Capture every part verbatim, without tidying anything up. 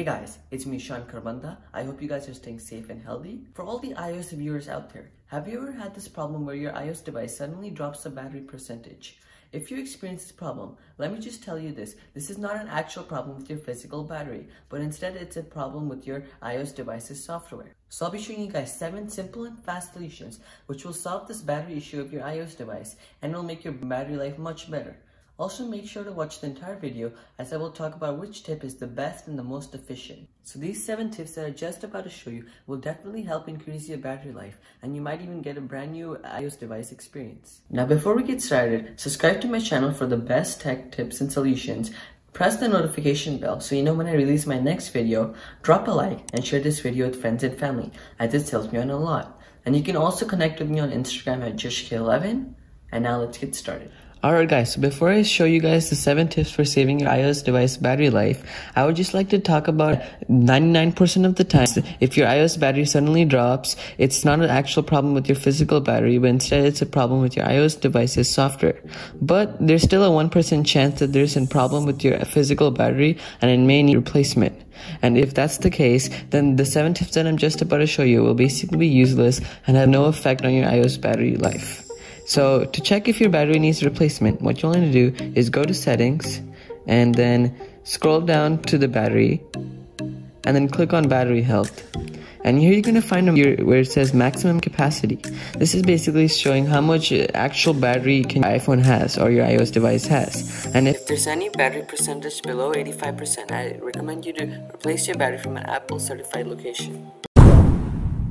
Hey guys, it's me Jishan Kharbanda. I hope you guys are staying safe and healthy. For all the iOS viewers out there, have you ever had this problem where your iOS device suddenly drops the battery percentage? If you experience this problem, let me just tell you this. This is not an actual problem with your physical battery, but instead it's a problem with your iOS device's software. So I'll be showing you guys seven simple and fast solutions which will solve this battery issue of your iOS device and will make your battery life much better. Also, make sure to watch the entire video as I will talk about which tip is the best and the most efficient. So these seven tips that I'm just about to show you will definitely help increase your battery life, and you might even get a brand new iOS device experience. Now before we get started, subscribe to my channel for the best tech tips and solutions. Press the notification bell so you know when I release my next video. Drop a like and share this video with friends and family as this helps me out a lot. And you can also connect with me on Instagram at Jish K eleven. And now let's get started. Alright guys, so before I show you guys the seven tips for saving your iOS device battery life, I would just like to talk about ninety-nine percent of the time, if your iOS battery suddenly drops, it's not an actual problem with your physical battery, but instead it's a problem with your iOS device's software. But there's still a one percent chance that there's a problem with your physical battery and it may need replacement. And if that's the case, then the seven tips that I'm just about to show you will basically be useless and have no effect on your iOS battery life. So to check if your battery needs replacement, what you'll need to do is go to settings and then scroll down to the battery and then click on battery health. And here you're going to find where it says maximum capacity. This is basically showing how much actual battery can your iPhone has or your iOS device has. And if there's any battery percentage below eighty-five percent, I recommend you to replace your battery from an Apple certified location.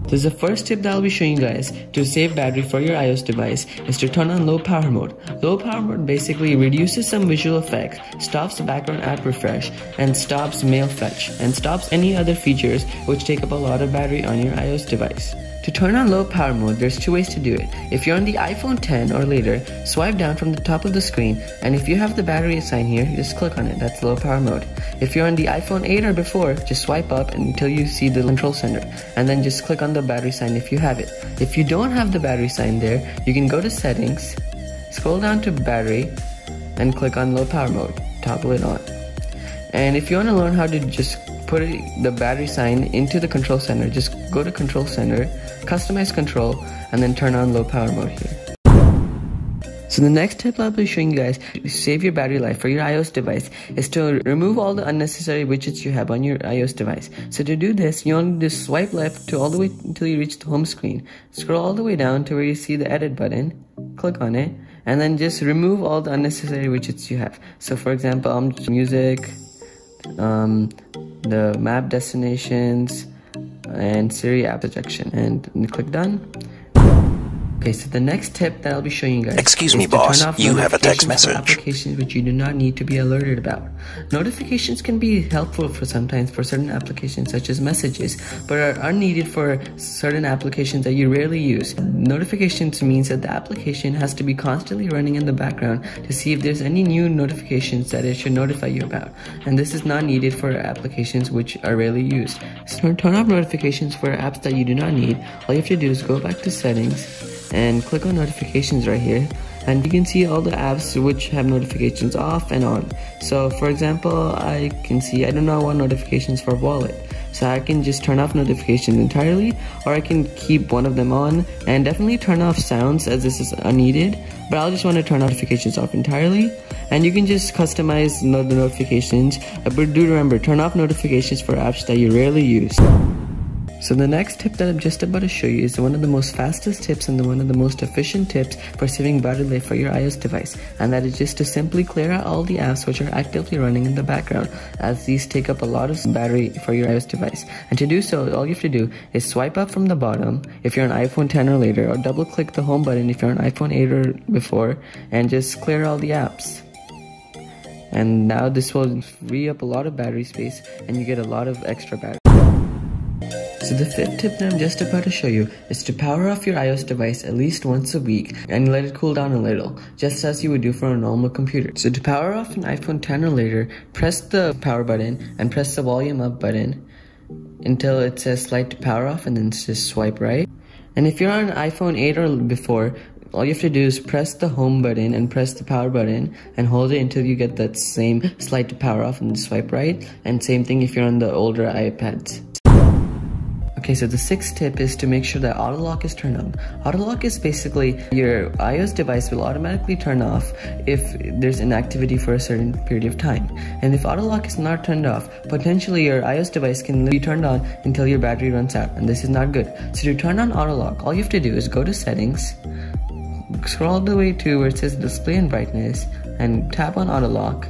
This is the first tip that I'll be showing you guys to save battery for your iOS device is to turn on low power mode. Low power mode basically reduces some visual effects, stops the background app refresh, and stops mail fetch, and stops any other features which take up a lot of battery on your iOS device. To turn on low power mode, there's two ways to do it. If you're on the iPhone ten or later, swipe down from the top of the screen, and if you have the battery sign here, just click on it. That's low power mode. If you're on the iPhone eight or before, just swipe up until you see the control center, and then just click on the battery sign if you have it. If you don't have the battery sign there, you can go to settings, scroll down to battery, and click on low power mode. Toggle it on. And if you want to learn how to just put the battery sign into the control center, just go to control center, customize control, and then turn on low power mode here. So the next tip I'll be showing you guys to save your battery life for your iOS device is to remove all the unnecessary widgets you have on your iOS device. So to do this, you only just swipe left to all the way until you reach the home screen. Scroll all the way down to where you see the edit button, click on it, and then just remove all the unnecessary widgets you have. So for example, um, music, um, the map destinations, and Siri app projection, and click done. Okay, so the next tip that I'll be showing you guys. Excuse me, boss. You have a text message. Applications which you do not need to be alerted about. Notifications can be helpful for sometimes for certain applications such as messages, but are unneeded for certain applications that you rarely use. Notifications means that the application has to be constantly running in the background to see if there's any new notifications that it should notify you about. And this is not needed for applications which are rarely used. So turn off notifications for apps that you do not need. All you have to do is go back to settings and click on notifications right here, and you can see all the apps which have notifications off and on. So for example, I can see I do not want notifications for wallet, so I can just turn off notifications entirely, or I can keep one of them on, and definitely turn off sounds as this is unneeded, but I'll just want to turn notifications off entirely. And you can just customize the notifications, but do remember, turn off notifications for apps that you rarely use. So the next tip that I'm just about to show you is one of the most fastest tips and the one of the most efficient tips for saving battery life for your iOS device, and that is just to simply clear out all the apps which are actively running in the background, as these take up a lot of battery for your iOS device. And to do so, all you have to do is swipe up from the bottom if you're on iPhone ten or later, or double click the home button if you're on iPhone eight or before, and just clear all the apps. And now this will free up a lot of battery space and you get a lot of extra battery. So the fifth tip that I'm just about to show you is to power off your iOS device at least once a week and let it cool down a little, just as you would do for a normal computer. So to power off an iPhone ten or later, press the power button and press the volume up button until it says slide to power off, and then just swipe right. And if you're on an iPhone eight or before, all you have to do is press the home button and press the power button and hold it until you get that same slide to power off and swipe right, and same thing if you're on the older iPads. Okay, so the sixth tip is to make sure that auto lock is turned on. Auto lock is basically your iOS device will automatically turn off if there's inactivity for a certain period of time. And if auto lock is not turned off, potentially your iOS device can be turned on until your battery runs out, and this is not good. So to turn on auto lock, all you have to do is go to settings, scroll all the way to where it says display and brightness, and tap on auto lock.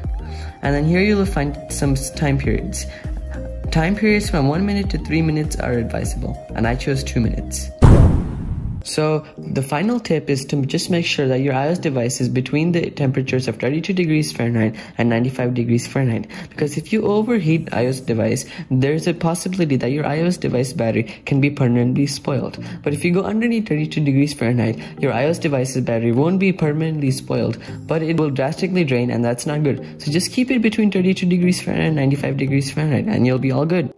And then here you'll find some time periods. Time periods from one minute to three minutes are advisable, and I chose two minutes. So the final tip is to just make sure that your iOS device is between the temperatures of thirty-two degrees Fahrenheit and ninety-five degrees Fahrenheit, because if you overheat iOS device, there's a possibility that your iOS device battery can be permanently spoiled. But if you go underneath thirty-two degrees Fahrenheit, your iOS device's battery won't be permanently spoiled, but it will drastically drain, and that's not good. So just keep it between thirty-two degrees Fahrenheit and ninety-five degrees Fahrenheit, and you'll be all good.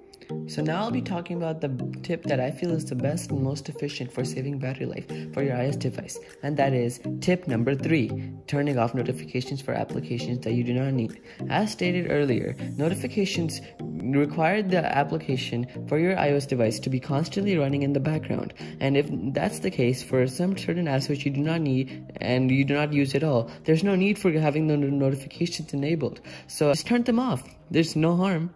So now I'll be talking about the tip that I feel is the best and most efficient for saving battery life for your iOS device, and that is tip number three, turning off notifications for applications that you do not need. As stated earlier, notifications require the application for your iOS device to be constantly running in the background, and if that's the case for some certain apps which you do not need and you do not use at all, there's no need for having the notifications enabled. So just turn them off. There's no harm.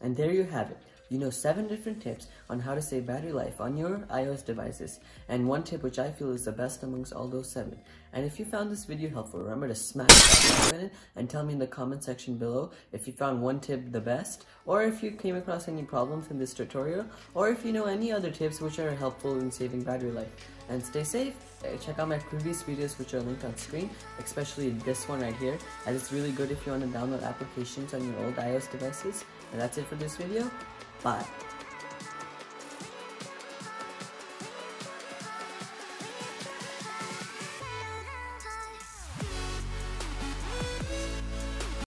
And there you have it. You know seven different tips on how to save battery life on your iOS devices, and one tip which I feel is the best amongst all those seven. And if you found this video helpful, remember to smash that button and tell me in the comment section below if you found one tip the best, or if you came across any problems in this tutorial, or if you know any other tips which are helpful in saving battery life. And stay safe. Check out my previous videos which are linked on screen, especially this one right here, as it's really good if you want to download applications on your old iOS devices. And that's it for this video. Bye.